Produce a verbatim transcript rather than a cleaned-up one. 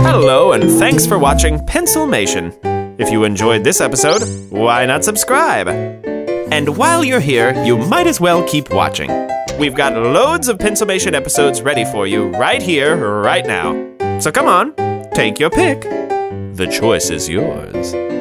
Hello and thanks for watching Pencilmation. If you enjoyed this episode, why not subscribe? And while you're here, you might as well keep watching. We've got loads of Pencilmation episodes ready for you right here, right now. So come on, take your pick. The choice is yours.